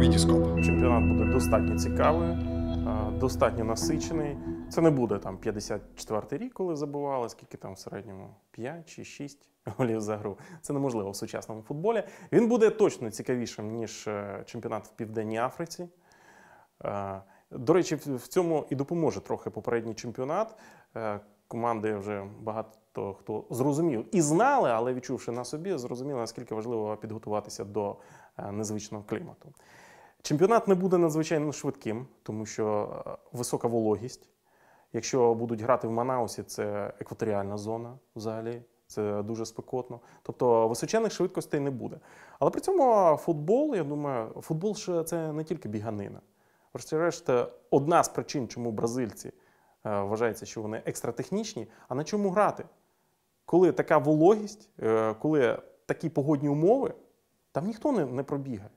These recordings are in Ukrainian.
Vidiscope. Чемпіонат буде достатньо цікавий, достатньо насичений. Це не буде там 54-й рік, коли забували, скільки там в середньому 5 чи 6 голів за гру. Це неможливо в сучасному футболі. Він буде точно цікавішим, ніж чемпіонат в Південній Африці. До речі, в цьому і допоможе трохи попередній чемпіонат. Команди вже багато хто зрозумів і знали, але відчувши на собі, зрозуміли, наскільки важливо підготуватися до незвичного клімату. Чемпіонат не буде надзвичайно швидким, тому що висока вологість. Якщо будуть грати в Манаусі, це екваторіальна зона взагалі, це дуже спекотно. Тобто височених швидкостей не буде. Але при цьому футбол, я думаю, футбол – це не тільки біганина. Врешті-решт, одна з причин, чому бразильці вважається, що вони екстратехнічні, а на чому грати? Коли така вологість, коли такі погодні умови, там ніхто не пробігає.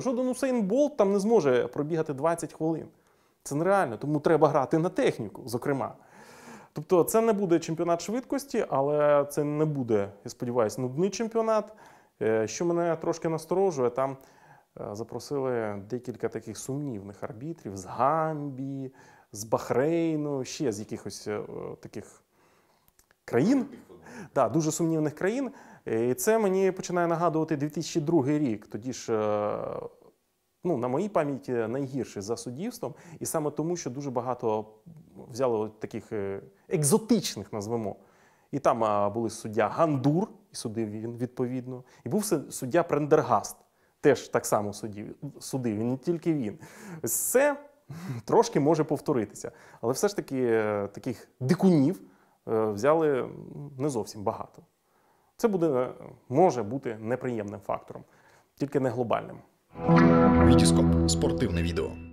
Жоден Усейн Болт там не зможе пробігати 20 хвилин. Це нереально, тому треба грати на техніку, зокрема. Тобто це не буде чемпіонат швидкості, але це не буде, я сподіваюся, нудний чемпіонат. Що мене трошки насторожує, там запросили декілька таких сумнівних арбітрів з Гамбії, з Бахрейну, ще з якихось таких країн, да, дуже сумнівних країн. І це мені починає нагадувати 2002 рік, тоді ж, ну, на моїй пам'яті найгірше за суддівством, і саме тому, що дуже багато взяли таких екзотичних, назвемо. І там були суддя Гандур, і судив він відповідно, і був суддя Прендергаст, теж так само судив, і не тільки він. Це трошки може повторитися, але все ж таки таких дикунів взяли не зовсім багато. Це буде, може бути неприємним фактором, тільки не глобальним. Vidiscope – спортивне відео.